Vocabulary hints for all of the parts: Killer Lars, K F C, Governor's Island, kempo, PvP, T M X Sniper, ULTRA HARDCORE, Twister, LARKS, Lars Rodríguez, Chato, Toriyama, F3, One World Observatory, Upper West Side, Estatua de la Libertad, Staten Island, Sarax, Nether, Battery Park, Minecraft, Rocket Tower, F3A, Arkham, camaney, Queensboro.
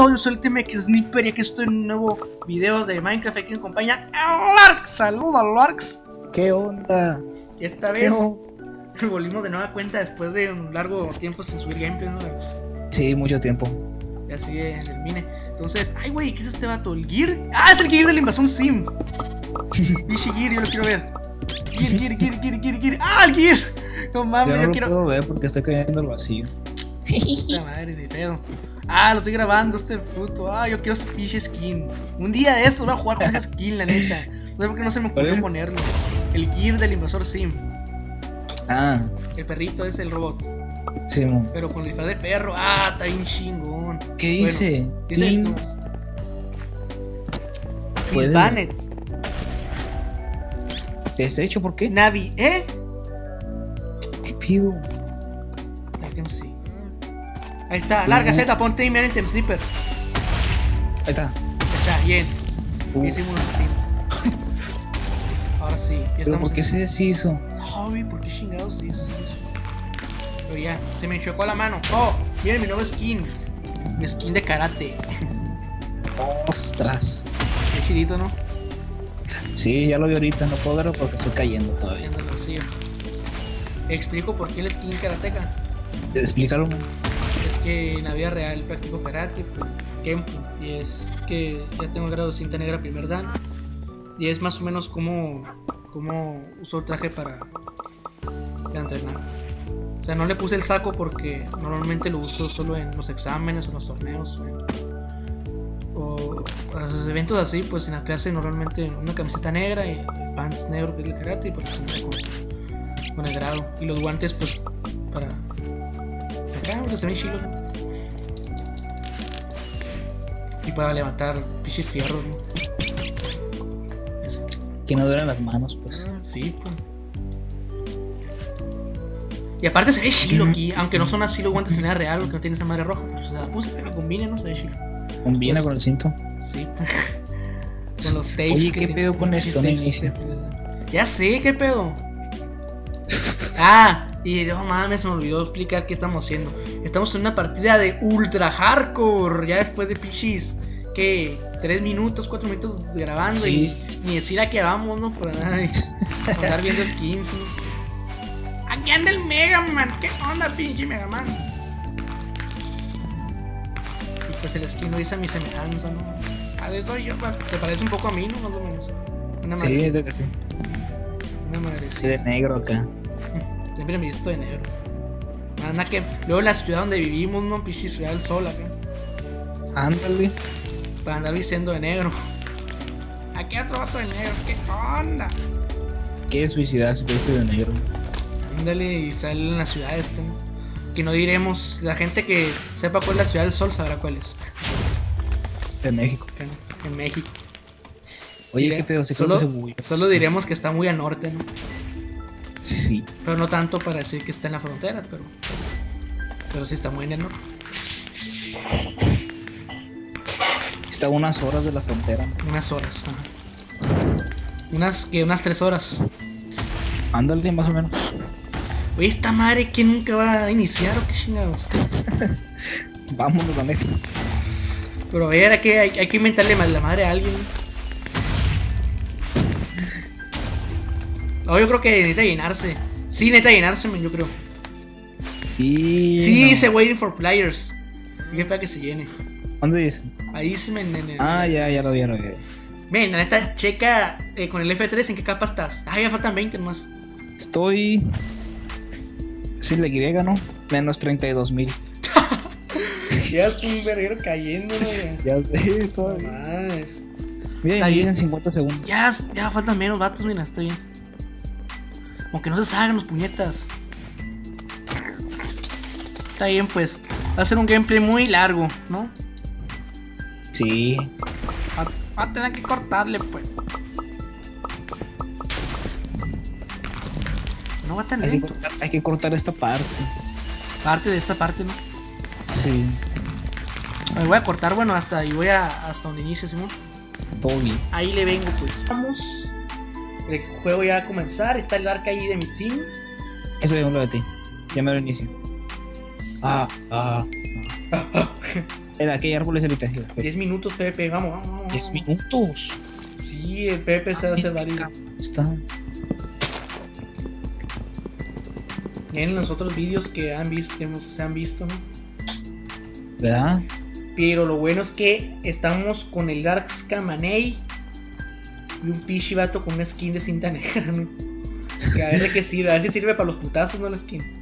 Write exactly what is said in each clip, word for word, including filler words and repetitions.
Chato, yo soy el T M X Sniper y aquí estoy en un nuevo video de Minecraft. Aquí me acompaña Larks. Saluda Larks. ¿Qué onda? Esta vez volvimos de nueva cuenta después de un largo tiempo sin subir gameplay, ¿no? Sí, mucho tiempo. Y así en el mine. Entonces, ay güey, ¿qué es este vato? ¿El Gear? Ah, es el Gear de la invasión Sim. Bishi Gear, yo lo quiero ver. Gear, Gear, Gear, Gear, Gear, Gear. ¡Ah, el Gear! No mames, yo, no yo lo quiero. No puedo ver porque estoy cayendo al vacío. Puta madre de pedo. Ah, lo estoy grabando este puto. Ah, yo quiero ese pinche skin. Un día de estos voy a jugar con esa skin, la neta. No sé por qué no se me ocurrió ponerlo. El Gear del Invasor Sim. Ah. El perrito es el robot. Sí, man. Pero con el disfraz de perro. Ah, está bien chingón. ¿Qué hice? Bueno, dice In... Fisbanet. ¿Deshecho por qué? Navi, ¿eh? ¿Qué pido? Ahí está, larga Z, ponte y miren el sniper. Ahí está. Ahí está, bien. Uf. Hicimos una team. Ahora sí, ya pero estamos. ¿Por qué en... se deshizo? Hobby, ¿por qué chingados se hizo? Pero ya, se me chocó la mano. Oh, miren mi nuevo skin. Mi skin de karate. Ostras. Qué chidito, ¿no? Sí, ya lo vi ahorita, no puedo verlo porque estoy cayendo todavía. En el vacío. Explico por qué el skin karateka. Explícalo, man. Que en la vida real practico karate, pues, kempo, y es que ya tengo el grado de cinta negra primer dan, y es más o menos como, como uso el traje para, para entrenar. O sea, no le puse el saco porque normalmente lo uso solo en los exámenes o en los torneos o, o a los eventos así. Pues en la clase normalmente una camiseta negra y pants negro que es el karate, y pues con, con el grado y los guantes pues para... Y para levantar pichis fierros, ¿no? Que no duran las manos, pues. Ah, sí, pues. Y aparte se ve chilo aquí, aunque no son así los guantes en la real, porque no tiene esa madre roja. Pero, o sea, pues me combina, ¿no? Se ve chilo. Combina pues, con el cinto. Sí, pues. Con los tapes. Oye, ¿qué pedo con esto? Ya sé, ¿qué pedo? Ah. Y no mames, se me olvidó explicar qué estamos haciendo. Estamos en una partida de ultra hardcore. Ya después de pichis, ¿qué? Tres minutos, cuatro minutos grabando, sí. Y ni decir a qué vamos, ¿no? Por ay, andar viendo skins, ¿no? Aquí anda el Mega Man. ¿Qué onda, pinche Mega Man? Y pues el skin no dice a mi semejanza, ¿no? A eso yo, te parece un poco a mí, ¿no? Más o menos. Una madre. Sí, creo que sí. Una madre. Sí, de negro acá. Siempre me he visto de negro. Anda que. Luego la ciudad donde vivimos, no, pichi, ciudad del sol acá. Ándale. Para andar diciendo de negro. Aquí hay otro vato de negro, ¿qué onda? ¿Quieres suicidarse si te de negro? Ándale y sale en la ciudad este, ¿no? Que no diremos. La gente que sepa cuál es la ciudad del sol sabrá cuál es. De México. En, en México. Oye, Diré, qué pedo, se solo, muy... solo diremos que está muy al norte, ¿no? Sí. Pero no tanto para decir que está en la frontera, pero pero sí está muy en el norte. Está a unas horas de la frontera. Unas horas, ajá. Unas que unas tres horas. Ándale, más o menos. Oye, esta madre que nunca va a iniciar o qué chingados. Vámonos a México. Pero a ver, hay que, hay, hay que inventarle la madre a alguien. Oh, yo creo que necesita llenarse. Sí, necesita llenarse, man, yo creo. Y... sí, se no. Waiting for players. Yo espero que se llene. ¿Dónde dice? Ahí se me... ah, ya, ya lo vi, ya lo vi. Ven, la neta, checa eh, con el F tres en qué capa estás. Ah, ya faltan veinte nomás. Estoy... sí, la Y, ¿no? Menos treinta y dos mil. Ya es un verguero cayendo, ¿no? Ya sé, todavía. Más. Mira, me dicen cincuenta segundos. Ya, ya faltan menos vatos, mira, estoy bien. Aunque no se salgan los puñetas. Está bien, pues. Va a ser un gameplay muy largo, ¿no? Sí. Va, va a tener que cortarle, pues. No va tan lento. Hay que cortar esta parte. Parte de esta parte, ¿no? Sí. Me voy a cortar, bueno, hasta ahí voy a, hasta donde inicio, Simón. Todo bien. Ahí le vengo, pues. Vamos. El juego ya va a comenzar, está el arca ahí de mi team. Eso es lo de ti, ya me lo inicio. Ah, ah, ah. Espera, aquí hay árboles de habitación. diez minutos, Pepe, vamos, vamos, vamos. diez minutos. Sí, el Pepe se hace varios. Está. En los otros vídeos que han visto, que hemos, se han visto, ¿no? ¿Verdad? Pero lo bueno es que estamos con el Darks Kamanei y un pichi vato con una skin de cinta negra, ¿no? Que a ver de qué sirve, a ver si sirve para los putazos, ¿no? La skin.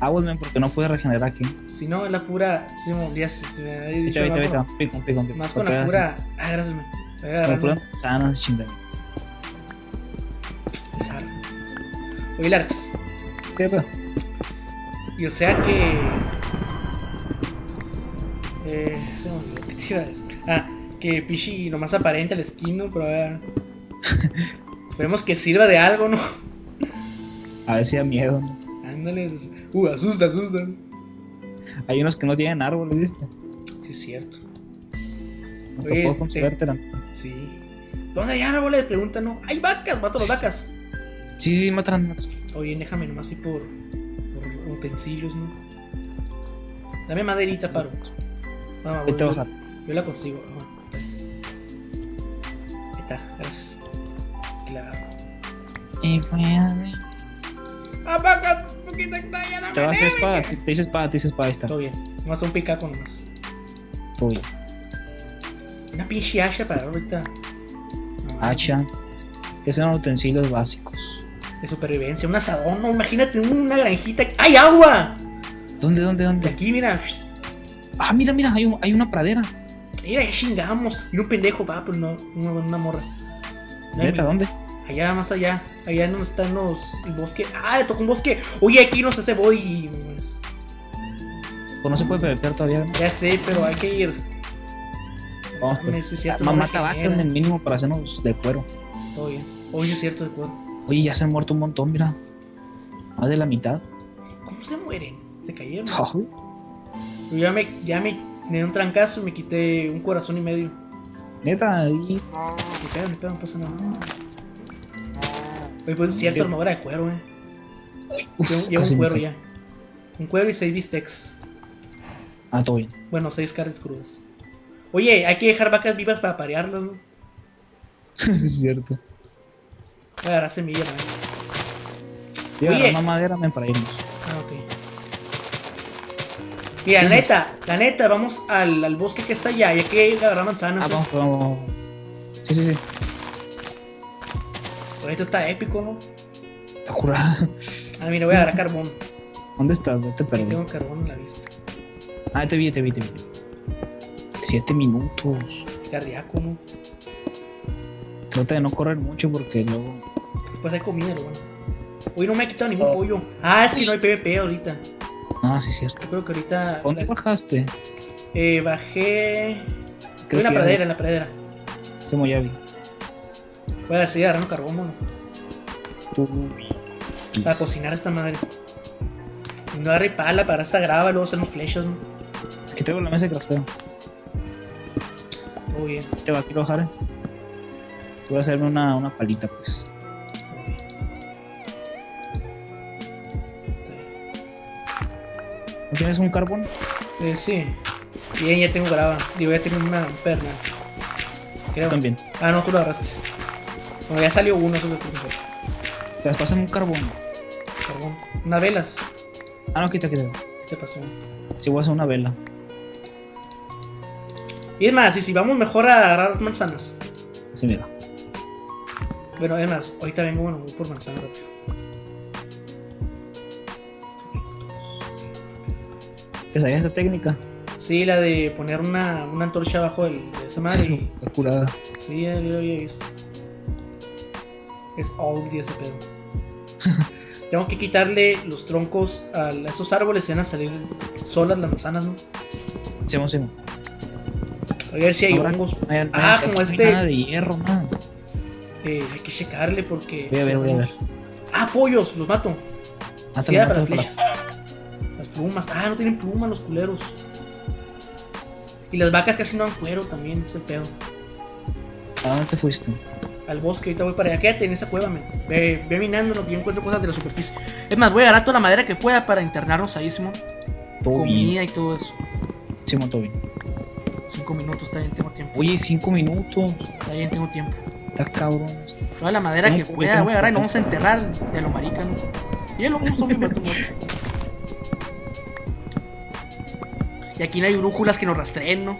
Ah, bueno, porque no puede regenerar aquí. Si no, la pura. Si sí, me dicho, vete, vete, vete. Pico, pico, pico. Más con la pura. Ah, gracias, man. La pura manzanas, chingadas. Oye, Larks. ¿Qué pasa? Y o sea que. Eh. ¿Qué te iba a decir? Ah, que Pichi nomás aparenta el skin, ¿no? Pero a ver. Esperemos que sirva de algo, ¿no? A ver si da miedo, ¿no? Uh, asusta, asusta. Hay unos que no tienen árboles, ¿viste? Sí, es cierto. No te puedo consolártela. Sí. ¿Dónde hay árboles? Preguntan, no. ¡Hay vacas! ¡Mato las vacas! Sí, sí, sí, matan, matan. Oye, déjame nomás ir por, por utensilios, ¿no? Dame maderita, paro. Vamos, voy, yo, yo la consigo. Vamos, ahí está, gracias. Aquí la agarro. Y fue ¡ah, vacas! Poquita extraña, la te vas a espada, te dice espada, te dice espada, ahí está. Todo bien, nomás un picaco nomás. Todo bien. Una pinche hacha para ahorita. No, hacha. No. Que son los utensilios básicos. De supervivencia, un asadón, no, imagínate una granjita. ¡Hay agua! ¿Dónde, dónde, dónde? De aquí, mira. Ah, mira, mira, hay, un, hay una pradera. Mira, ya chingamos. Y un pendejo va, pero no, una, una morra. ¿Neta, dónde? Allá, más allá, allá no están los... el bosque. ¡Ah, le tocó un bosque! Oye, aquí nos hace body. Pues no se puede perder todavía, ¿no? Ya sé, pero hay que ir. Vamos, no, pues, es cierto, mamá tabaca en el mínimo para hacernos de cuero. Todo bien. Oye, es cierto, de cuero. Oye, ya se han muerto un montón, mira. Más de la mitad. ¿Cómo se mueren? Se cayeron. Oh. Yo ya me... ya me... me di un trancazo y me quité un corazón y medio. Neta, ahí... me pegan, me pegan, no pasa nada. Oye, pues es cierto, armadura de cuero, eh. Uf, llevo un cuero ya. Un cuero y seis bistecs. Ah, todo bien. Bueno, seis carnes crudas. Oye, hay que dejar vacas vivas para parearlas, ¿no? Es cierto. Voy a agarrar semillas, ¿no? Oye, una madera, men, para irnos. Ah, ok. Mira, la neta, la neta, vamos al, al bosque que está allá. Y hay que agarrar manzanas. Ah, vamos, vamos. Sí, sí, sí. Esto está épico, ¿no? Está curado. Ah, mira, voy a agarrar carbón. ¿Dónde estás? No te perdí. Ahí tengo carbón en la vista. Ah, te vi, te vi, te vi. Siete minutos. Cardíaco, ¿no? Trata de no correr mucho porque luego... pues hay comida, bueno. Uy, no me ha quitado ningún oh. pollo. Ah, es que no hay PvP ahorita. Ah, sí, cierto. Yo creo que ahorita... ¿Dónde la... bajaste? Eh, bajé... Creo en la pradera, hay... en la pradera. Se me ya vi. Voy a decidir agarrar un carbón, mono. Tú... para cocinar a esta madre. No agarre pala para esta grava, luego hacemos flechas, ¿no? Es que tengo la mesa de crafteo. Todo bien. Te va a quiero bajar. Voy a hacerme una, una palita, pues. ¿No tienes un carbón? Eh, sí. Bien, ya tengo grava. Digo, ya tengo una perna. Creo. Yo también. Ah, no, tú lo agarraste. Bueno, ya salió uno, eso es lo que tengo. Te las pasan un carbón. Carbón. Una velas. Ah, no, quita, quita. ¿Qué te pasó? Si voy a hacer una vela. Y es más, y si vamos mejor a agarrar manzanas. Sí, mira. Bueno, es más, ahorita vengo, bueno, voy por manzanas rápido. ¿Te sabías esta técnica? Sí, la de poner una, una antorcha abajo del, de esa madre. Sí, y... curada. Sí, ya lo había visto. Es old ese pedo. Tengo que quitarle los troncos a esos árboles y van a salir solas las manzanas, ¿no? Sí, vamos, sí. A ver si hay no, hongos. No, no, ah, no, como este. Nada de hierro, man. Eh, hay que checarle porque. Voy a ver, voy a ver. Ah, pollos, los mato. Sí, para mato las flechas. Para... las plumas. Ah, no tienen plumas los culeros. Y las vacas casi no dan cuero también, ese pedo. ¿A dónde te fuiste? Al bosque, ahorita voy para allá. Quédate en esa cueva, men. Ve, ve minándolo, que yo encuentro cosas de la superficie. Es más, voy a agarrar toda la madera que pueda para internarnos ahí, Simón. Comida bien. Y todo eso. Simón, todo bien. Cinco minutos, está bien, tengo tiempo. Oye, cinco minutos. Está bien, tengo tiempo. Está cabrón. Toda la madera no, que pueda, güey. Ahora nos vamos a enterrar de lo marica, ¿no? Y el hombre zombie mató. Y aquí no hay brújulas que nos rastreen, ¿no?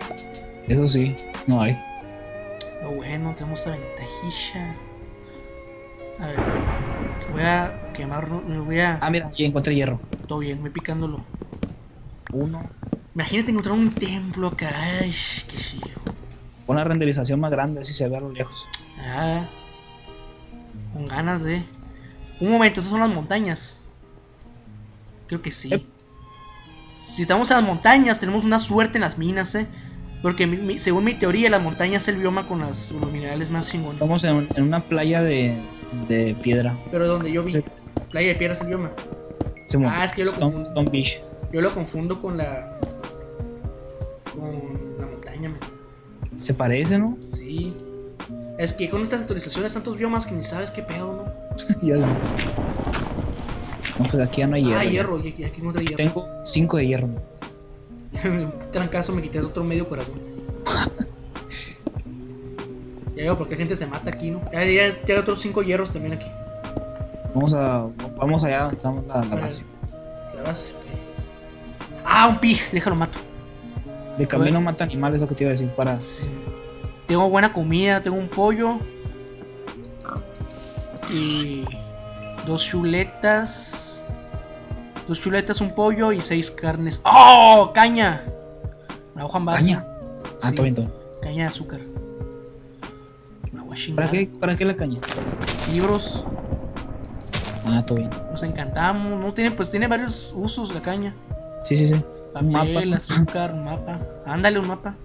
Eso sí, no hay. Lo bueno, tenemos la ventajilla. A ver, voy a quemar, voy a... Ah, mira, ya encontré hierro. Todo bien, voy picándolo. Uno. Imagínate encontrar un templo acá. Ay, qué chido. Una renderización más grande, así se ve a lo lejos. Ah. Con ganas de... Un momento, esas son las montañas. Creo que sí. Ep. Si estamos en las montañas, tenemos una suerte en las minas, eh. Porque mi, mi, según mi teoría, las montañas es el bioma con las, los minerales más chingones. Estamos en, en una playa de, de piedra. Pero donde yo vi, sí. Playa de piedra es el bioma. Sí, ah, es que yo lo Stone, confundo. Stone Beach. Yo lo confundo con la... Con la montaña, man. Se parece, ¿no? Sí. Es que con estas actualizaciones tantos biomas que ni sabes qué pedo, ¿no? Ya sé. No, pues aquí ya no hay hierro. Ah, hierro, ya. Aquí, aquí no hay hierro. Tengo cinco de hierro. Trancazo, me quité el otro medio corazón. Ya veo porque la gente se mata aquí, ¿no? Ya, ya, ya hay otros cinco hierros también aquí. Vamos a... Vamos allá, estamos la, la base. La base, okay. Ah, un pig, déjalo mato. De camino mata animales, es lo que te iba a decir, para... Sí. Tengo buena comida, tengo un pollo. Y... Dos chuletas. Dos chuletas, un pollo y seis carnes. ¡Oh! ¡Caña! Una hoja en base. ¿Caña? Ah, sí. Todo bien, todo. Caña de azúcar. Una agua chingada. ¿Para qué, ¿Para qué la caña? Libros. Ah, todo bien. Nos encantamos. No tiene, pues tiene varios usos la caña. Sí, sí, sí. Papel, mapa. Azúcar, un mapa. Ándale, un mapa.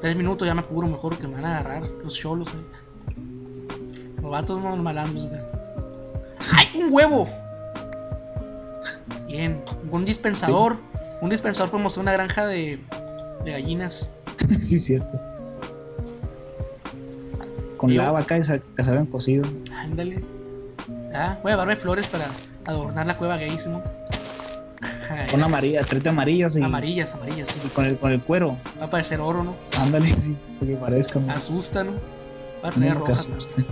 Tres minutos, ya me apuro mejor que me van a agarrar los cholos, eh. Los vatos no malandros, güey. ¡Ay, un huevo! Bien, un dispensador. Sí. Un dispensador para mostrar una granja de, de gallinas. Sí, cierto. Con ¿Tío? lava acá y se, se habían cocido. Ándale. Ah, voy a llevarme flores para adornar la cueva gay, ¿no? Con amarillas, trete amarillas y... Amarillas, amarillas, sí. Y con el, con el cuero. Va a parecer oro, ¿no? Ándale, sí, porque parezca... ¿no? Asusta, ¿no? Va a traer roja. Asusta.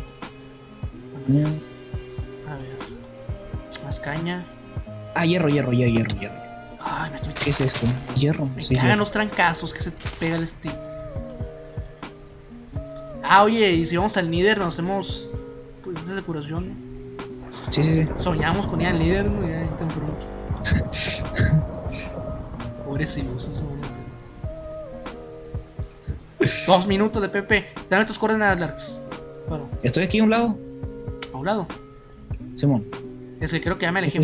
¿no? Caña. Ah, hierro, hierro, hierro, hierro, hierro. Ay, me estoy... ¿Qué es esto? Hierro. Me sí, cagan hierro. Los trancazos que se pega el Steam. Ah, oye, y si vamos al Nether, nos hacemos... Pues, de curación. Sí, sí, sí. Soñamos con ir al Nether, ¿no? Ya tan pronto. Pobres ilusos. Dos minutos de Pepe. Dame tus coordenadas, Larks. Bueno. Estoy aquí a un lado. A un lado. Simón. Es que creo que ya me elegí.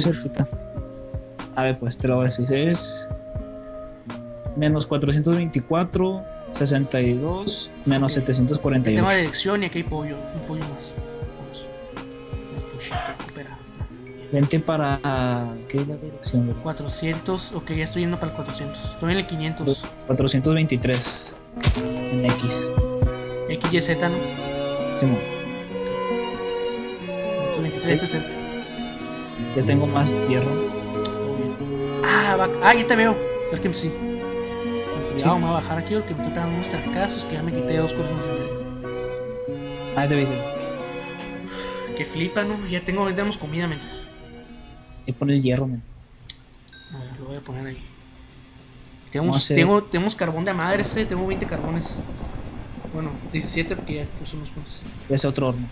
A ver, pues te lo voy a decir. Es menos cuatrocientos veinticuatro, sesenta y dos, menos okay. setecientos cuarenta y ocho. Tema de dirección y aquí hay pollo. Un pollo más. Vente para... ¿Qué es la dirección? cuatrocientos. Ok, ya estoy yendo para el cuatrocientos. Estoy en el quinientos. cuatrocientos veintitrés. En X. X, Y, Z, ¿no? Simón. cuatrocientos veintitrés, sesenta. Ya tengo más hierro. Ah, va... ah, ya te veo. Creo que sí. Cuidado, sí. Me voy a bajar aquí porque me estoy pegando unos trancazos que ya me quité dos cosas. Ah, te veo. Que flipa, ¿no? Ya tengo, ya tenemos comida, men. Voy a poner hierro, men. A ver, lo voy a poner ahí. Tenemos, tengo, tenemos carbón de madre, ese. Tengo veinte carbones. Bueno, diecisiete porque ya puse unos puntos. Voy a hacer otro horno.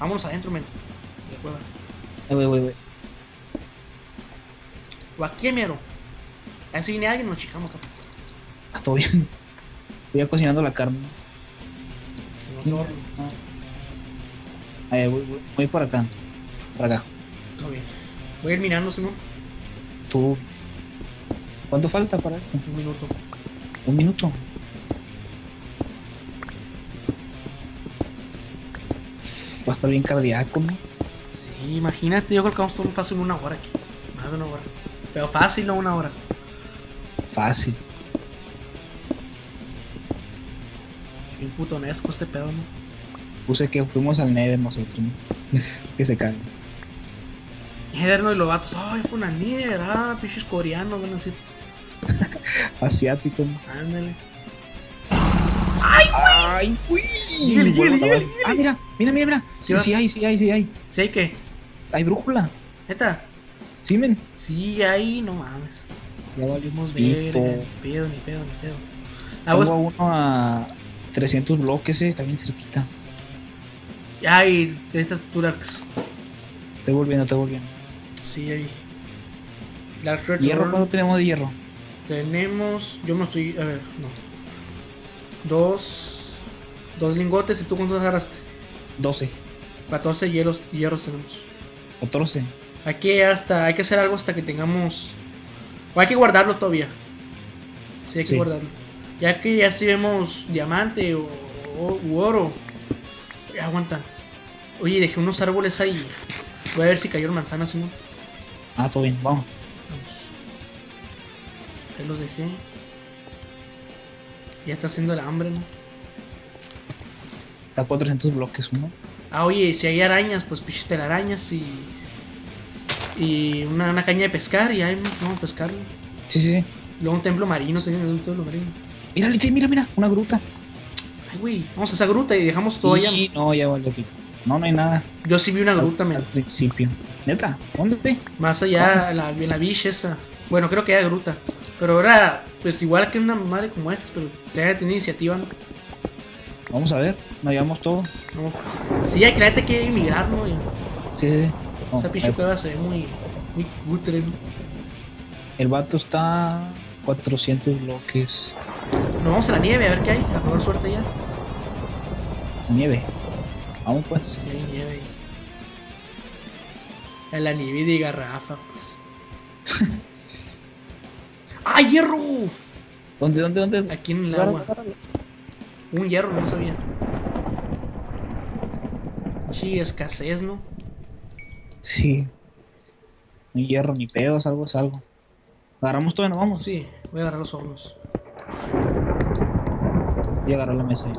Vámonos adentro, men. De acuerdo. Wey, wey, wey. O aquí, mero. A ver si viene alguien, nos chicamos. Ah, todo bien. Voy a cocinando la carne. No, a ver, voy, voy, voy por acá. Por acá. Todo bien. Voy a ir mirando, ¿no? Tú. ¿Cuánto falta para esto? Un minuto. Un minuto. Va a estar bien cardíaco, ¿no? Imagínate, yo creo que vamos a un paso en una hora aquí. Más de una hora. Pero fácil, no una hora. Fácil. Un putonesco este pedo, ¿no? Puse que fuimos al Nether nosotros, ¿no? Que se caen. Nether, no, y los vatos. Ay, fue una Nether, ah, pinches coreanos, van a decir. Asiático. Ándale. ¡Ay, ay, güey! Llegale, llegale, llegale. Ah, mira, mira, mira, mira. Sí, sí, sí hay, sí hay, sí hay. ¿Sí hay qué? Hay brújula. ¿Neta? Sí, men. Sí, hay, no mames. Ya valimos ver. Ni pedo, ni pedo, ni pedo. Ah, vos... uno a trescientos bloques, eh, está bien cerquita. Ay, esas Turax. Estoy volviendo, estoy volviendo. Sí, ahí. Lars Rodríguez. ¿Hierro cuánto tenemos de hierro? Tenemos. Yo me estoy. A ver, no. Dos. Dos lingotes. ¿Y tú cuántos agarraste? doce. catorce hierros, hierros tenemos. catorce. Hay que, hasta, hay que hacer algo hasta que tengamos. O hay que guardarlo todavía. Sí, hay que sí. guardarlo. Ya que ya si vemos diamante o, o u oro. Ya, aguanta. Oye, dejé unos árboles ahí. Voy a ver si cayeron manzanas o no. Ah, todo bien, vamos. Vamos. Ahí los dejé. Ya está haciendo el hambre, ¿no? Está a cuatrocientos bloques, ¿no? Ah, oye, si hay arañas, pues piches telarañas y... Y una, una caña de pescar y ahí vamos a pescarlo. Sí, sí, sí. Luego un templo marino, tenía un templo marino. Mira, mira, mira, una gruta. Ay, güey, vamos a esa gruta y dejamos todo allá. Sí, no, ya vale aquí. No, no hay nada. Yo sí vi una gruta, men. Al principio. ¿Neta? ¿Dónde te? Más allá, en la, la beach esa. Bueno, creo que era gruta. Pero ahora, pues igual que una madre como esta, pero te haya tenido iniciativa, ¿no? Vamos a ver, nos llevamos todo. No. Sí, ya que la gente quiere emigrar, ¿no? Y... Sí, sí, sí. No, esa pichu cueva se ve muy, muy cutre, ¿no? El vato está a cuatrocientos bloques. Nos vamos a la nieve, a ver qué hay. A probar suerte ya. Nieve. Vamos pues. Sí, hay nieve. En la nieve de garrafa, pues. ¡Ah, hierro! ¿Dónde, dónde, dónde? Aquí en el agua. Agárralo. Un hierro, no sabía. Sí, escasez, ¿no? Sí. Ni hierro, ni pedos, algo es algo. ¿Agarramos todo y nos vamos? Sí, voy a agarrar los hombros. Voy a agarrar la mesa ahí.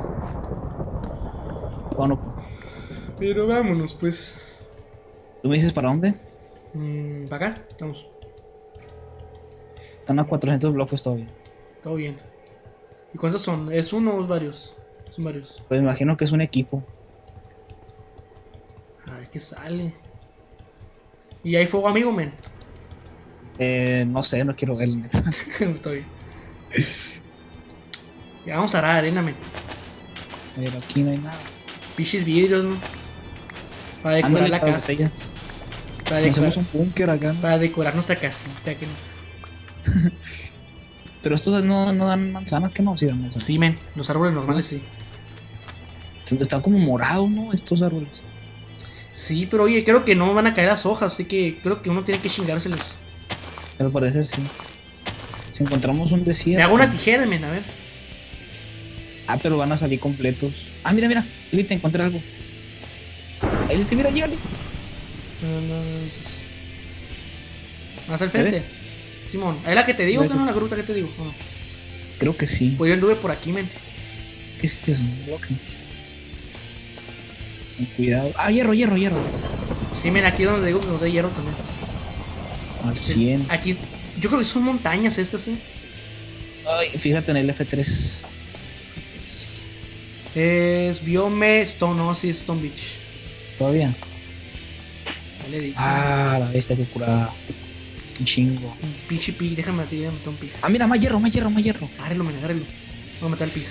Bueno, pero vámonos pues. ¿Tú me dices para dónde? Mm, para acá, vamos. Están a cuatrocientos bloques todavía. Todo bien. ¿Y cuántos son? ¿Es uno o es varios? Son varios. Pues me imagino que es un equipo. A ver qué sale. ¿Y hay fuego amigo, men? Eh, no sé, no quiero verlo. Estoy bien. Ya vamos a la arena, men. Pero aquí no hay nada. Pichis vidrios, ¿no? Para decorar la casa. Botellas. Para decorar un búnker acá, ¿no? Para decorar nuestra casita, que no. Pero estos no, no dan manzanas, que no, sí dan manzanas. Sí, men, los árboles normales sí. sí. Están como morados, ¿no? Estos árboles. Sí, pero oye, creo que no van a caer las hojas, así que creo que uno tiene que chingárselas. Pero parece sí. Si encontramos un desierto. Me hago una tijera, men, a ver. Ah, pero van a salir completos. Ah, mira, mira, Lili, te encontré algo. Ahí Lili, mira, llegale. No, no, no, no. Más al frente. ¿Eres? Simón, ¿es la que te digo que no? ¿La gruta que te digo? No. Creo que sí. Pues yo anduve por aquí, men. ¿Qué es eso? Un bloque. Con cuidado. Ah, hierro, hierro, hierro. Sí, men, aquí es donde digo que nos da hierro también. Al cien. Aquí, yo creo que son montañas estas, ¿eh? Ay, fíjate en el F tres. Es biome Stone, no, sí, Stone Beach. ¿Todavía? Le he dicho, ah, la bestia que curada. Un chingo. Un pinche pig, déjame tirar a un pig. Ah, mira, más hierro, más hierro, más hierro. Agárrelo, men, agárrelo. Vamos a matar al pig.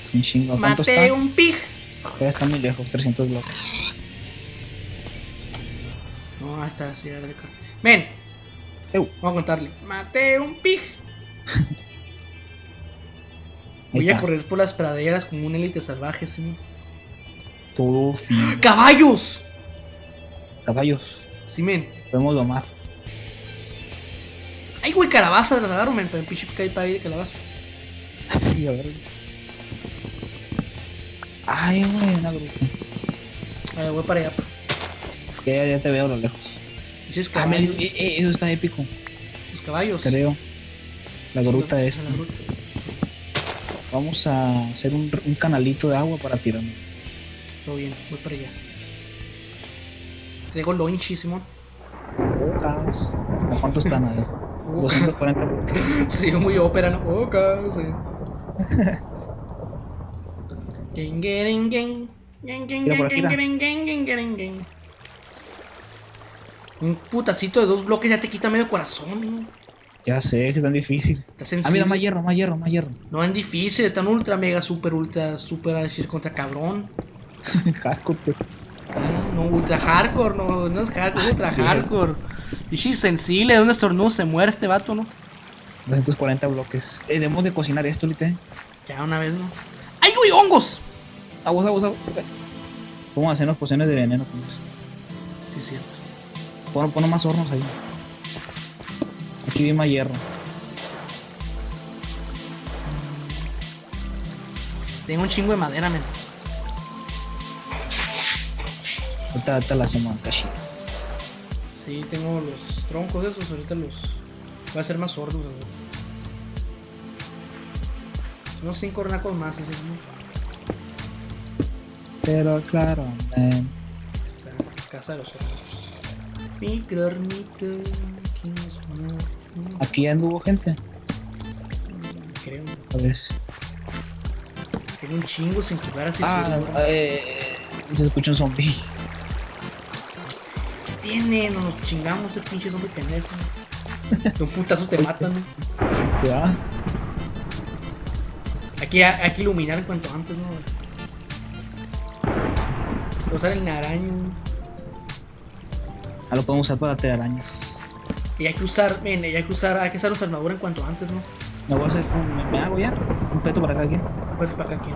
Es un chingo. Maté un pig. Todavía está muy lejos, trescientos bloques. No, hasta así, agarra de carne. Ven, vamos a contarle. Maté un pig. Voy a correr por las praderas como un élite salvaje, señor. Todo fin. ¡Caballos! Caballos. Sí, men. Podemos domar. Ay, güey, calabaza, las agarro, men. Para el pinche cae para ahí de calabaza. Sí, a ver. Ay, güey, una gruta. A ver, voy para allá. Ya, ya te veo a lo lejos. Esos caballos. Ah, men, eh, eh, eso está épico. Los caballos. Creo. La gruta es. La gruta. Vamos a hacer un, un canalito de agua para tirarme. Todo bien, voy para allá. Traigo lonchi, Simón. ¿Cuántos están ahí? doscientos cuarenta pocas. Sí, muy ópera, no poca, sí. Gen, gen, gen. Gen, gen, gen, gen, gen, gen, gen. Un putacito de dos bloques ya te quita medio corazón, ¿no? Ya sé, que tan difícil. Ah, mira, más hierro, más hierro, más hierro. No es difícil, es tan ultra, mega, super, ultra, super, a decir, contra cabrón. Hardcore, pero... ah, no, ultra hardcore, no, no es hardcore, ultra sí, hardcore. Pichi, sensible, de un estornudo se muere este vato, ¿no? doscientos cuarenta bloques. Eh, debemos de cocinar esto, ahorita, ¿eh? Ya, una vez, ¿no? ¡Ay, güey, hongos! Aguas, aguas, aguas. ¿Cómo hacemos pociones de veneno? Pues? Sí, cierto. Pon, pon más hornos ahí. Aquí vi más hierro. Tengo un chingo de madera, men. Ahorita, ahorita la hacemos cachita. Sí, tengo los troncos de esos, ahorita los... voy a hacer más sordos, ahorita. Unos cinco renacos más, ese es uno. Pero claro, man. Está en casa de los sordos. Micro, micro... Aquí anduvo gente. Creo. A ver. Tiene un chingo sin jugar así. Ah, eh, se escucha un zombie. ¿Qué tiene? Nos chingamos ese pinche zombie pendejo. De un putazo te matan, ¿no? Ya. Aquí hay que iluminar cuanto antes, ¿no? Usar el naraño. Ah, lo podemos usar para telarañas. Y hay que usar, men, hay que usar, hay que usar los armadura en cuanto antes, ¿no? No voy a hacer, me, me hago ya. Un peto para acá, aquí. Un peto para acá, aquí.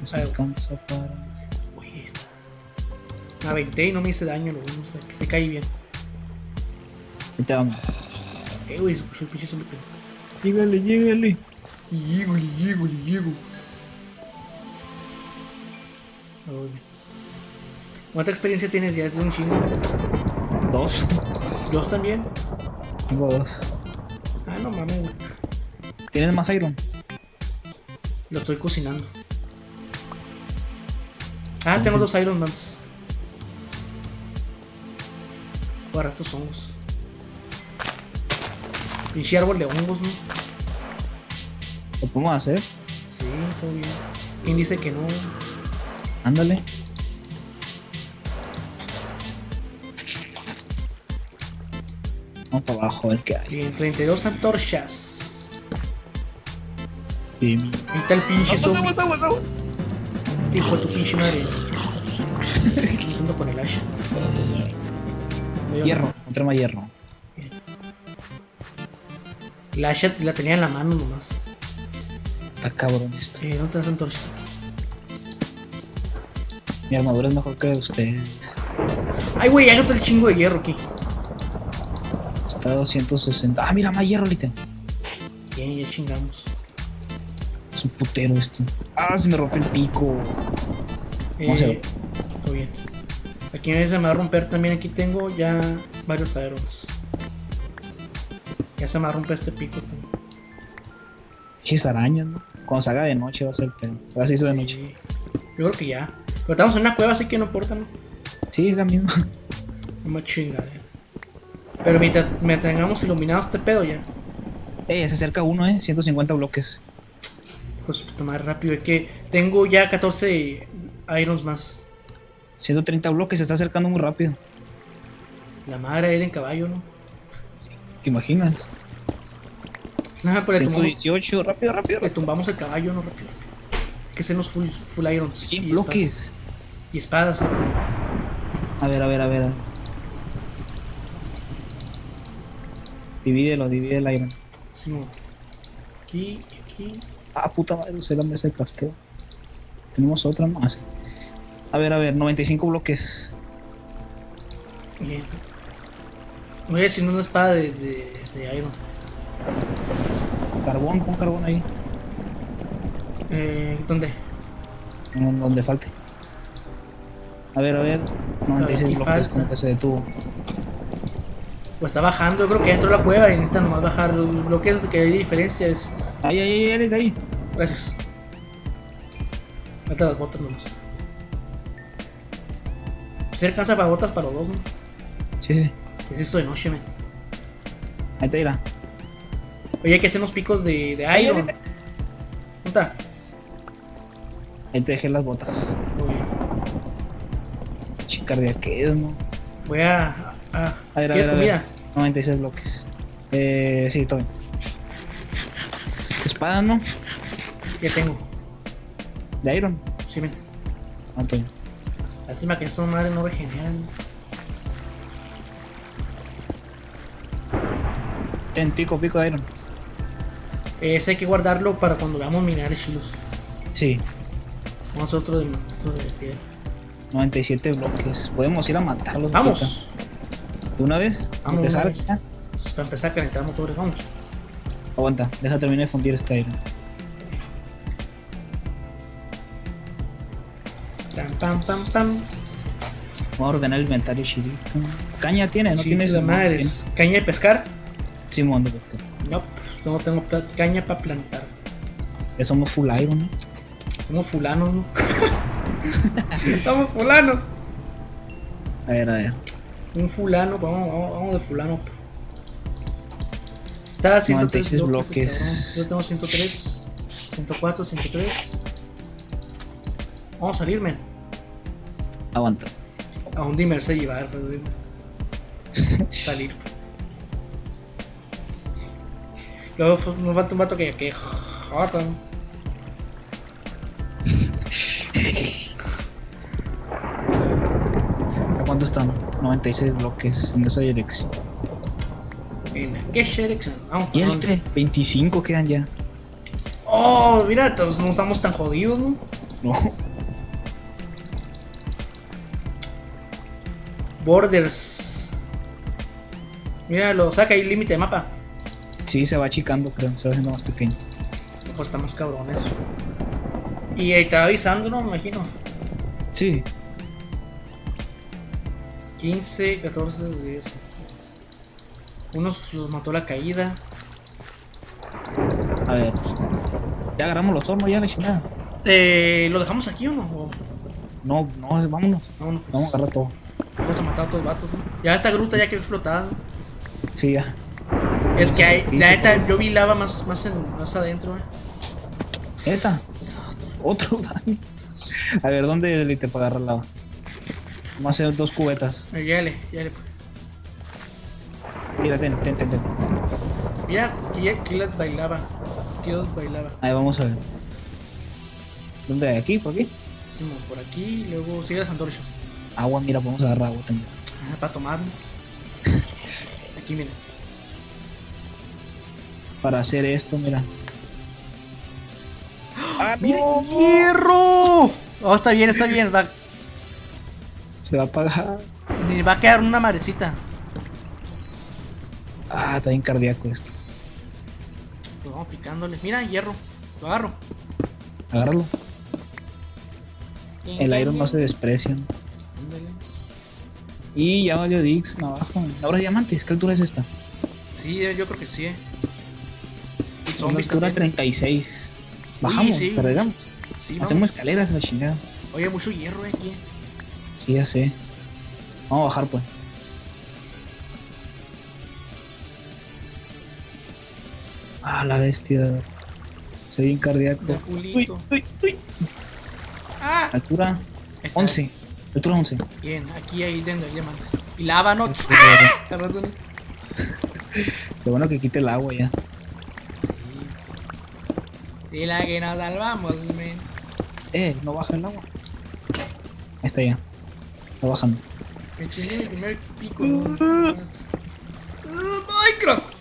No se alcanza para... Uy, está. Me aventé y no me hice daño, lo bueno, o sea, que se cae bien. ¿Qué te vamos? Eh, güey, escuché el pinche solito. Llegale, llegale. Llego, llego, llego. ¿Cuánta experiencia tienes ya? ¿Es de un chingo? Dos. ¿Dos también? Tengo dos. Ah, no mames. ¿Tienes más iron? Lo estoy cocinando. Ah, uh-huh. Tengo dos iron mans. Para estos hongos. Pinche árbol de hongos, ¿no? ¿Lo podemos hacer? Sí, todo bien. ¿Quién dice que no? Ándale. Para abajo, a ver qué hay. Bien, treinta y dos antorchas. Ahí está el pinche zombie. ¡Aguanta, aguanta, aguanta! Te hijo de tu pinche madre. Estoy con el hacha. Hierro, encontré más hierro. Bien. La hacha la tenía en la mano nomás. Está cabrón esto. Eh, no traes antorchas aquí. Mi armadura es mejor que ustedes. Ay, güey, hay otro chingo de hierro aquí. doscientos sesenta. Ah, mira, más hierro, literal. Bien, ya chingamos. Es un putero esto. Ah, se me rompe el pico. Eh, todo bien. Aquí se me va a romper también. Aquí tengo ya varios aeros. Ya se me va a romper este pico también. Chis arañas, ¿no? Cuando salga de noche va a ser el pedo. Ahora se hizo de noche. Yo creo que ya. Pero estamos en una cueva, así que no importa, ¿no? Sí, es la misma. No me chingas, ¿eh? Pero mientras me tengamos iluminado este pedo ya. Eh, se acerca uno, eh, ciento cincuenta bloques. Pues tomar rápido, es que tengo ya catorce irons más. ciento treinta bloques, se está acercando muy rápido. La madre era en caballo, ¿no? ¿Te imaginas? Nada, pero ciento dieciocho, rápido, rápido. Le tumbamos el caballo, no rápido. Hay que ser los full, full irons. cien bloques. Y espadas. A ver, a ver, a ver. Divídelo, divide el iron. Sí, no. Aquí, aquí. Ah, puta madre, usé la mesa de crafteo. Tenemos otra más. A ver, a ver, noventa y cinco bloques. Bien. Voy a decir una espada de, de, de iron. Carbón, pon carbón ahí. Eh, ¿dónde? En donde falte. A ver, a ver. noventa y seis bloques, falta. Como que se detuvo. Pues está bajando, yo creo que dentro de la cueva y necesita nomás bajar los bloques que hay diferencias. Ahí, ahí, ahí, ahí. Gracias. Falta las botas nomás. Si alcanza para botas para los dos, ¿no? Sí, sí. ¿Qué es eso de noche, men? Ahí te irá. Oye, hay que hacer unos picos de, de iron. ¿Dónde está? Ahí te dejé las botas. Chicardiaquismo. Voy a... a, a, a ver, ¿quieres a ver, comida? A ver. noventa y seis bloques. Eh... Sí, todo bien. Espada, ¿no? Ya tengo. ¿De iron? Sí, men. Antonio. Lástima que esa madre no regeneran. Ten, pico, pico de iron. Ese hay que guardarlo para cuando veamos minerales chilos. Sí. Vamos a otro de, otro de piedra. noventa y siete bloques. Podemos ir a matarlos. Vamos. ¿De una vez? Vamos. Empezar, una vez. Para empezar a calentar motores, vamos. Aguanta, deja terminar de fundir este iron. Pam, pam, pam, pam. Vamos a ordenar el inventario chilito. Caña tiene, no tienes de madres. ¿Tiene? ¿Caña de pescar? Sí, mon, de pescar. No, pues, no tengo caña para plantar. Ya somos full iron, ¿no? Somos fulanos, ¿no? Somos fulanos. A ver, a ver. Un fulano, vamos, vamos, vamos de fulano. Está a ciento tres bloques. bloques. Yo tengo ciento tres, ciento cuatro, ciento tres. Vamos a salir, men. Aguanta. A un dimmer se llevar, pero... Salir. Luego nos falta un vato que... que jota. ¿A cuánto están? noventa y seis bloques en esa dirección. ¿En qué dirección? Vamos. ¿Y el tres? veinticinco quedan ya. Oh, mira, todos no estamos tan jodidos, ¿no? No. Borders. Míralo, saca ahí el límite de mapa. Sí, se va achicando, creo, se va haciendo más pequeño. Pues está más cabrón eso. Y ahí está avisando, ¿no? Me imagino. Sí. quince, catorce, diez. Unos los mató la caída. A ver. Ya agarramos los hornos, ya la chingada. Eh, ¿lo dejamos aquí o no? ¿O? No, no, vámonos. Vámonos. Pues. Vamos a agarrar todo. Vamos a matar a todos los vatos, ¿no? Ya esta gruta ya quedó explotada, ¿no? Sí, ya. Es que hay... La neta, yo vi lava más, más, en, más adentro, eh. ¿Neta? Otro daño. A ver, ¿dónde le te para agarrar lava? Vamos a hacer dos cubetas. Ya le, ya le. Mira, ten, ten, ten, ten. Mira, Killer bailaba. Killer bailaba. Ahí vamos a ver. ¿Dónde hay? ¿Aquí? ¿Por aquí? Sí, por aquí, luego sigue las antorchas. Agua, mira, podemos agarrar agua también. Ah, para tomar. Aquí, mira. Para hacer esto, mira. ¡Ah, mira! ¡No! ¡Hierro! Oh, está bien, está bien. Va... Se va a apagar. Y va a quedar una marecita. Ah, está bien cardíaco esto. Lo vamos picándole. Mira, hierro. Lo agarro. Agárralo. El iron no se desprecia. Y ya valió Dix abajo. Ahora diamantes, ¿qué altura es esta? Sí, yo creo que sí, eh. Y zombies altura también. treinta y seis. Bajamos, sí, sí. ¿Se sí, hacemos escaleras a la chingada? Oye, mucho hierro aquí. Sí, ya sé. Vamos a bajar, pues. Ah, la bestia. Se ve bien cardíaco. Uy, uy, uy. Ah. Altura esta. once. Altura once. Bien, aquí hay dentro de diamantes. Y lava, no. Sí, ¡ah! Lo bueno que quite el agua ya. Sí. Dile que nos salvamos, men. Eh, no baja el agua. Ahí está ya. Está bajando. Me chingué mi primer pico. ¿No? Minecraft.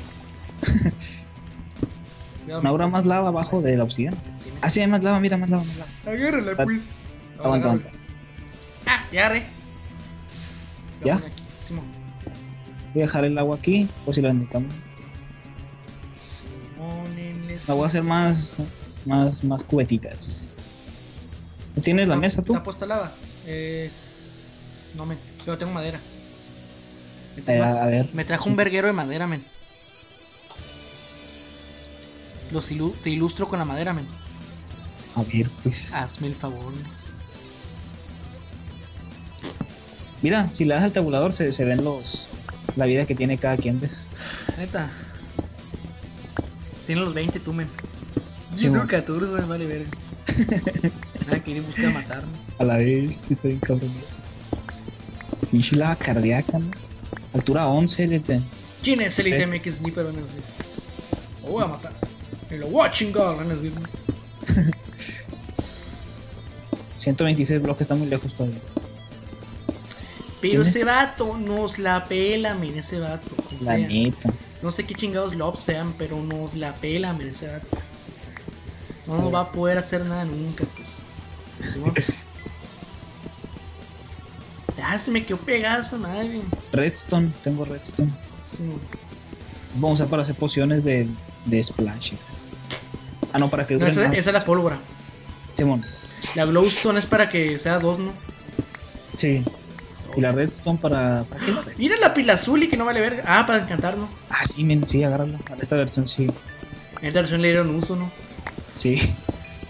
Ahora más lava abajo de la obsidiana. Sí, ah, sí, hay más lava, mira, más lava, más lava. Agárrala, pues. Aguanta, aguanta. Ah, ya re. ¿Ya? Simón. Voy a dejar el agua aquí, por si la necesitamos. La voy a hacer más, más, más cubetitas. ¿Tienes la mesa tú? ¿Está puesta lava? Eh, no, men. Yo tengo madera. Me trajo, eh, a ver. Me trajo un verguero de madera, men. Los ilu te ilustro con la madera, men. A ver, pues. Hazme el favor. Mira, si le das al tabulador se, se ven los la vida que tiene cada quien, ¿ves? Neta. Tiene los veinte, tú, men. Sí, yo tengo catorce, vale, verga. Nada, que ir en busca de matarme. A la vez, estoy bien cabrón. Pinche lava cardíaca, ¿no? Altura once, L T. ¿Quién es el T M X Sniper? Van a decir. Lo voy a matar. Me lo voy a chingar, van a decir. ciento veintiséis bloques, está muy lejos todavía. Pero ese vato nos la pela, miren, ese vato. O sea, la neta. No sé qué chingados lobs sean, pero nos la pela, miren, ese vato. No nos va a poder hacer nada nunca, pues. ¿Sí, bueno? Ah, se me quedó pegada esa madre. Redstone, tengo redstone. Sí. Vamos a usar para hacer pociones de, de splash. Ah, no, para que dure. No, esa, esa es la pólvora. Simón. La glowstone es para que sea dos, ¿no? Sí. Y la redstone para... ¿Para qué? Mira la pila azul y que no vale verga. Ah, para encantar, ¿no? Ah, sí, men, sí, agárrala. A esta versión sí. En esta versión le dieron uso, ¿no? Sí.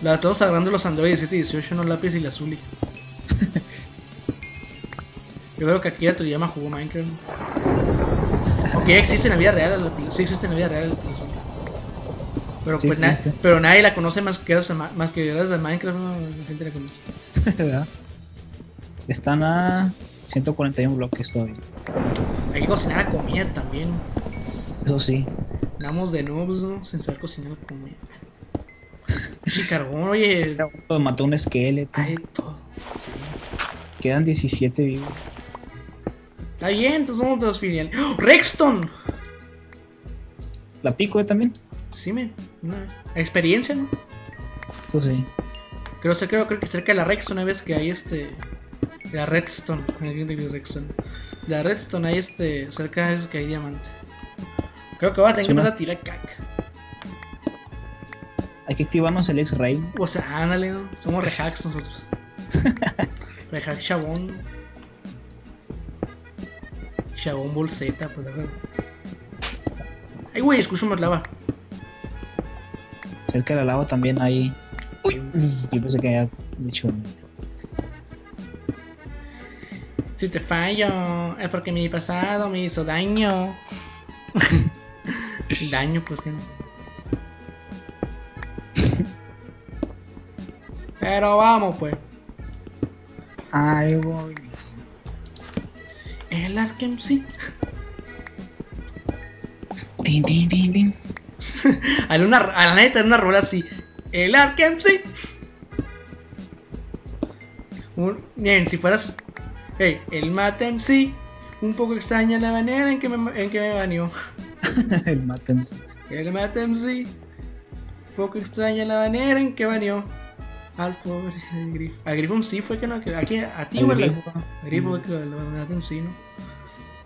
La todos agarrando los Android diecisiete y dieciocho, no lápiz y la azul. Y... yo creo que aquí a Toriyama jugó Minecraft. Aunque ya existe en la vida real la pila. Sí existe en la vida real la pila azul. Pero sí, pues na pero nadie la conoce más que gracias a, más que gracias a Minecraft, ¿no? La gente la conoce. ¿Verdad? Están a... ciento cuarenta y uno bloques todavía. Hay que cocinar la comida también. Eso sí. Damos de nuevo, ¿no? Sin saber cocinar la comida. Oye, carbón, oye. Mató un esqueleto. Ay, todo. Sí. Quedan diecisiete vivos. Está bien, entonces somos de los filiales. ¡Oh, Redstone! ¿La pico eh, también? Sí, me. Una experiencia, ¿no? Eso sí. Creo, creo, creo que cerca de la Redstone hay veces que hay este. La redstone, la redstone ahí este, cerca de eso que hay diamante. Creo que va a tener que empezar a tirar caca. Hay que activarnos el X-Ray. O sea, ándale, ¿no? Somos rehacks nosotros. Rehack chabón. Chabón bolseta, pues. Ay, güey, escucho más lava. Cerca de la lava también hay... Uy. Yo pensé que había dicho... Si te fallo, es porque mi pasado me hizo daño. Daño, pues que no. Pero vamos, pues. Ahí voy. El Arkham, sí. Tin, tin, tin, tin. A la neta, en una rola así. El Arkham, sí. Bien, si fueras. Hey, el mate en sí, un poco extraña la manera en que me, en que me baneó. El mate en sí. El mate en sí, un poco extraña la manera en que baneó al pobre el grifo. A Grifo sí fue que no, que, aquí, a ti güey. A Grifo fue que lo mate en sí, ¿no?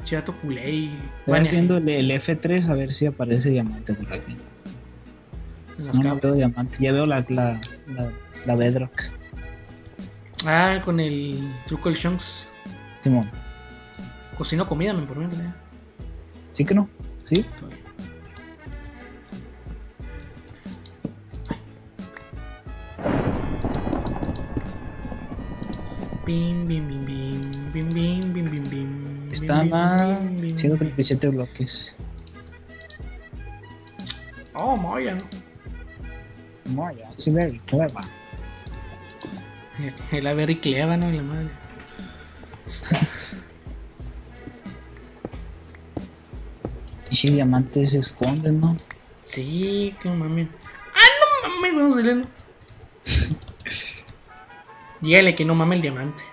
Chato culé. Estoy haciendo el F tres a ver si aparece diamante por aquí. En las no, no veo diamante, ya veo la, la, la, la bedrock. Ah, con el truco del Shunks. Simón. Cocino comida, me prometo. Sí que no, sí. Bim, bim, bim, bim, bim, bim, bim, bim, bim. Están a ciento treinta y siete bloques. Oh, Maya, ¿no? Maya, sí, very clever. El Avery Cleva, ¿no? La madre. Y si diamantes se esconden, ¿no? Sí, que mami. ¡Ah, no mames! Vamos a salir. Dígale que no mame el diamante.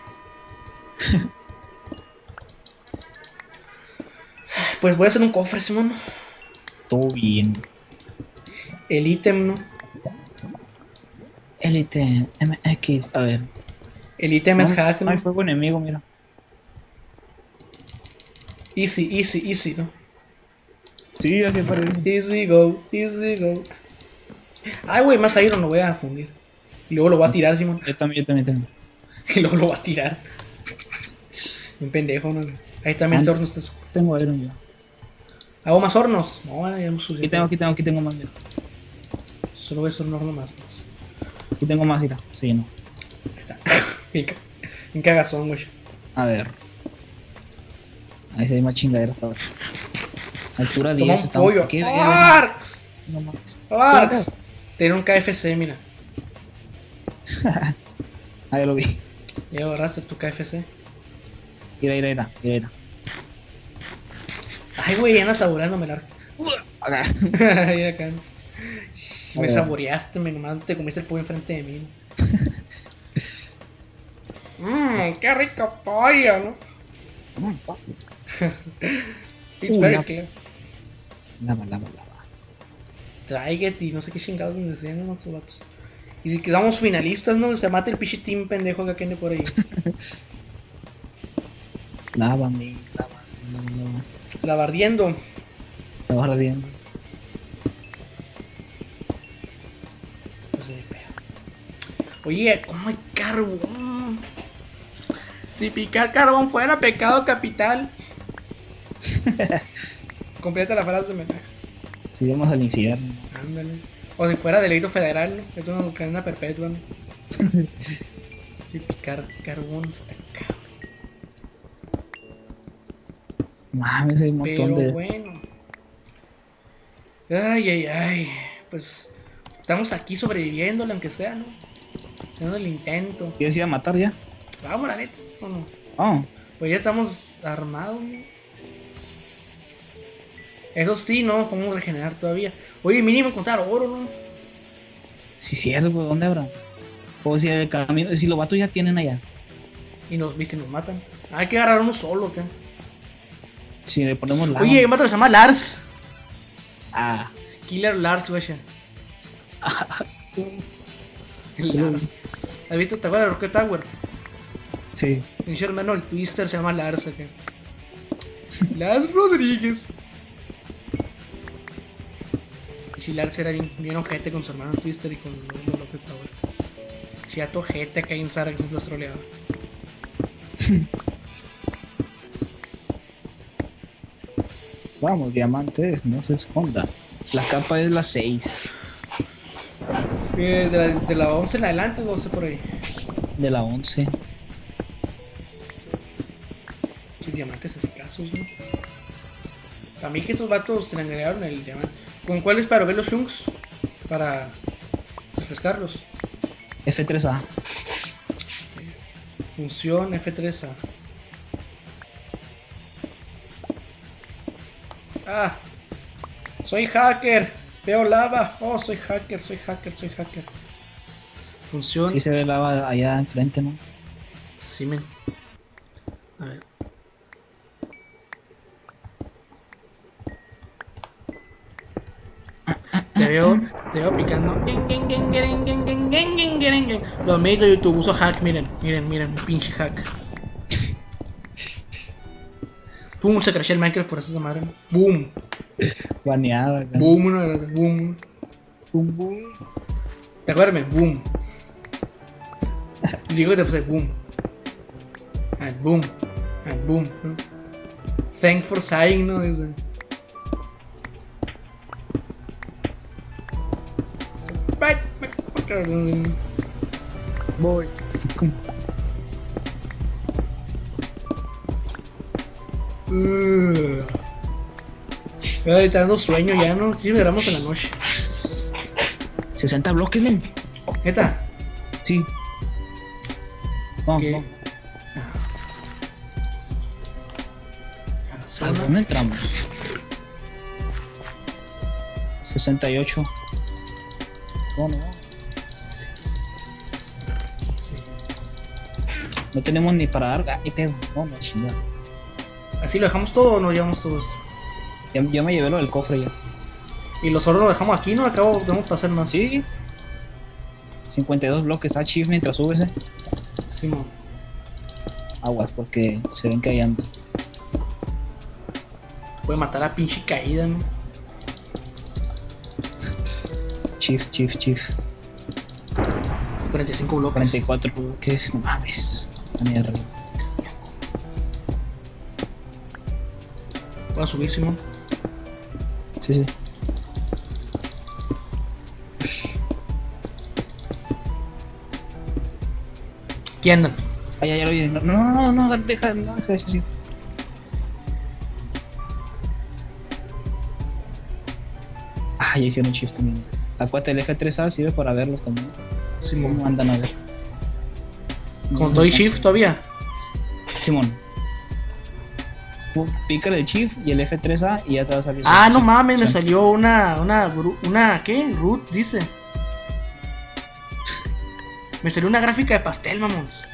Pues voy a hacer un cofre, Simón. Todo bien. El ítem, ¿no? El I T M X, a ver. El I T M es hack, ¿no? Ay, fue buen enemigo, mira. Easy, easy, easy, ¿no? Sí, así parece. Easy go, easy go. Ay, güey, más iron lo voy a fundir. Y luego lo voy a tirar, Simón. Yo también, yo también, también. Y luego lo voy a tirar. Un pendejo, ¿no? Ahí está mis hornos. Tengo iron yo. ¿Hago más hornos? No, bueno, ya hemos subido. Aquí tengo, aquí tengo, aquí tengo más, mira. Solo voy a hacer un horno más, más. Aquí tengo más, mira, se llenó. Ahí está. En cagazón, güey. A ver. Ahí se ve más chingadera. Altura diez. Está un pollo. ¡Larks! ¡Larks! Tiene un K F C, mira. Ahí lo vi. Ya borraste tu K F C. Mira, mira, mira, mira. Ay, güey, ya no saboreándome la... Mira, canto. Me saboreaste, me nomás te comiste el pollo enfrente de mí. Mmm, qué rico pollo, ¿no? It's uh, very clear. Lava, lava, lava. Traiget y no sé qué chingados donde se llaman otros vatos. Y si quedamos finalistas, ¿no? Se mata el pichitín pendejo que tiene por ahí. Lávame, lava, lava, lava. Lava ardiendo. Lava ardiendo. Oye, ¿cómo hay carbón? Si picar carbón fuera pecado capital. Completa la frase, me trae. Si vamos al infierno. Ándale. O si fuera delito federal, ¿no? Eso no es cadena perpetua, ¿no? Si picar carbón está cabrón. Mames, hay un montón de... Pero bueno. Ay, ay, ay. Pues estamos aquí sobreviviéndole, aunque sea, ¿no? Haciendo el intento. ¿Quieres ir a matar ya? Vamos, la neta, ¿o no? Oh. Pues ya estamos armados, ¿no? Eso sí, no podemos regenerar todavía. Oye, mínimo encontrar oro, ¿no? Sí, cierto, pues, ¿dónde habrá? O si el camino, si los vatos ya tienen allá. Y nos, viste, nos matan. Hay que agarrar uno solo, ¿qué? Si le ponemos Lars. Oye, mátalo, se llama Lars. Ah. Killer Lars, güey. Lars. ¿Has visto? ¿Te acuerdas de Rocket Tower? Sí. En su hermano el Twister se llama Lars acá. Lars Rodríguez. Y si Lars era bien, bien ojete con su hermano el Twister y con el Rocket Tower. Chato ojete acá en Sarax es nuestro leador. Vamos, diamantes, no se esconda. La capa es la seis. Eh, de, la, de la once en adelante, doce por ahí. De la once. Sus diamantes escasos, ¿no? Para mí que esos vatos se le agregaron el diamante. ¿Con cuál es para ver los chunks? Para refrescarlos. F tres A. Función F tres A. Ah, soy hacker. Veo lava. Oh, soy hacker, soy hacker, soy hacker. Funciona. Sí se ve lava allá enfrente, ¿no? Sí, men. A ver. Te veo, te veo picando. Lo admito, YouTube, uso hack, miren, miren, miren, pinche hack. Boom, se crashea el Minecraft por esa madre. Boom. Baneada. Boom, no era. Boom. Boom, boom. ¿Te acuerdas? Boom. Digo que te puse boom. And boom. And boom. Thanks for saying, ¿no? Dice. Bye, motherfucker. Boy. Uh. Ay, está dando sueño ya, ¿no? Sí, grabamos en la noche. sesenta bloques, men. ¿Neta? Sí. Vamos, okay. Vamos. ¿A dónde entramos? sesenta y ocho. Bueno, no. Sí. No tenemos ni para dar ni pedo. Vamos, no, chingada. ¿Así lo dejamos todo o no llevamos todo esto? Ya, ya me llevé lo del cofre ya. ¿Y los oros lo dejamos aquí, no? Acabo, tenemos que hacer más. Sí. cincuenta y dos bloques, ah, chief, mientras subes, eh. Sí, man. Aguas, porque se ven cayendo. Puede matar a pinche caída, ¿no? Chief, chief, chief. cuarenta y cinco bloques. cuarenta y cuatro bloques, no mames. La mierda. ¿Va a subir, Simón? Sí, sí. ¿Quién andan? Ah, ya, ya lo vi. No, no, no, no, deja, no, deja, sí. Ah, ya hicieron chips también. La cuota del F tres A sirve para verlos también. Simón. Andan a ver. ¿Con doy shift todavía? Simón. Tú pícale el shift y el F tres A y ya te va a salir. Ah, no mames, me salió una, una, una, ¿qué? Root, dice. Me salió una gráfica de pastel, mamons.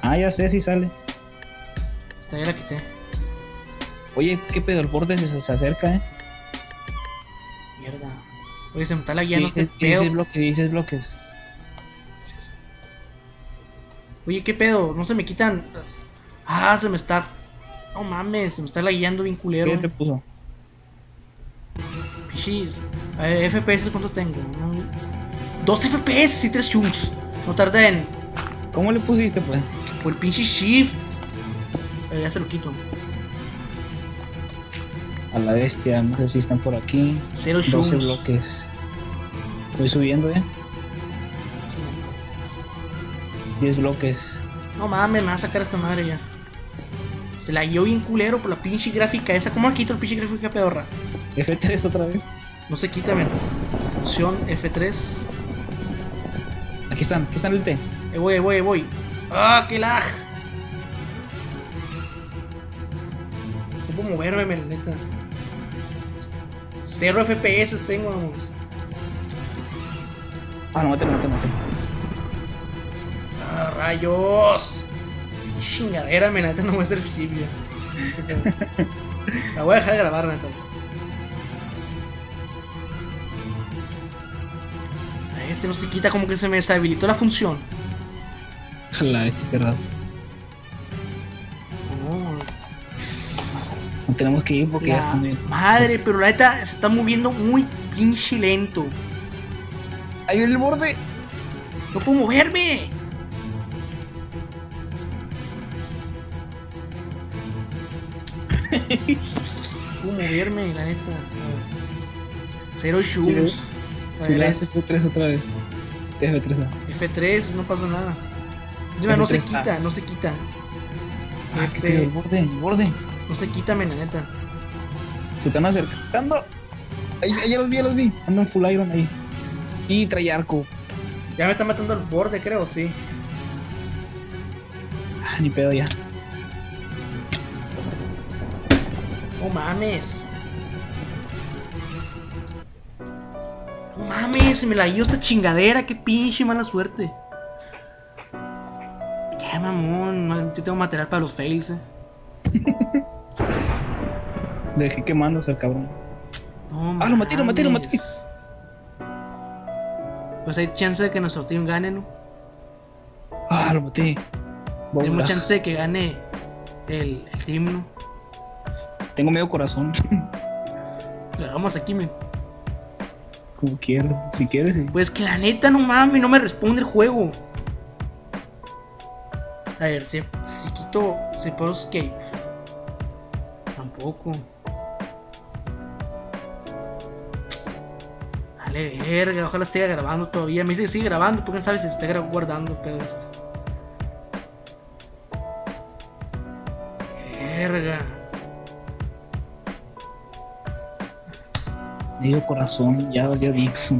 Ah, ya sé, si sí sale. Esta ya la quité. Oye, qué pedo, el borde se, se acerca, eh. Mierda. Oye, se me está la guía, no sé. Dices bloques, dices bloques. Oye, qué pedo, no se me quitan. Ah, se me está. No mames, se me está lagueando bien culero. ¿Qué te puso? Pichis. A ver, F P S, ¿cuánto tengo? dos F P S y tres chunks. No tardé en. ¿Cómo le pusiste, pues? Por el pinche shift. Eh, ya se lo quito. A la bestia, no sé si están por aquí. Cero chunks. doce bloques. Estoy subiendo, eh. diez bloques. No mames, me va a sacar esta madre ya. Se la guió bien culero por la pinche gráfica esa. ¿Cómo la quito la pinche gráfica pedorra? F tres otra vez. No se quita, men. Función F tres. Aquí están, aquí están el T. Eh, voy, eh, voy, eh, voy. ¡Ah, qué lag! No puedo moverme, men, neta. Cero F P S tengo, vamos. Ah, no, mate, mate, mate. ¡Ah, rayos! Chingadera, men, neta, no voy a hacer flip ya. La voy a dejar de grabar, neta. Este no se quita, como que se me deshabilitó la función. La es verdad. Oh. No tenemos que ir porque la ya está muy... Madre, sí. Pero la neta se está moviendo muy pinche lento. Ahí en el borde. No puedo moverme. No puedo moverme, la neta. Cero shoes. ¿Sí? Si le haces F tres otra vez, F tres A. F tres, no pasa nada. Dime, no se quita, no se quita. Ah, F... el borde, el borde. No se quita, men, la neta. Se están acercando. Ahí, ahí ya los vi, ya los vi. Andan full iron ahí. Y trae arco. Ya me están matando al borde, creo, sí. Ah, ni pedo ya. No mames. Mames, se me la guió esta chingadera, qué pinche mala suerte. Qué mamón, yo tengo material para los fails, eh. Dejé quemándose al cabrón. No, ah, lo maté, lo maté, lo maté. Pues hay chance de que nuestro team gane, ¿no? Ah, lo maté. Tenemos chance de que gane el, el team, ¿no? Tengo medio corazón. Lo hagamos aquí, men. Como quieras, si quieres, sí. Pues que la neta, no mames, no me responde el juego. A ver, si, si quito, si puedo escape. Tampoco. Dale, verga, ojalá esté grabando todavía. Me dice que sigue grabando, porque no sabes si se está guardando pedo esto. Verga. Medio corazón, ya valió Dixon.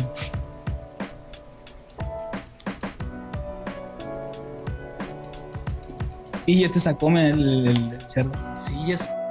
Y ya te sacó el, el, el cerdo. Sí, ya.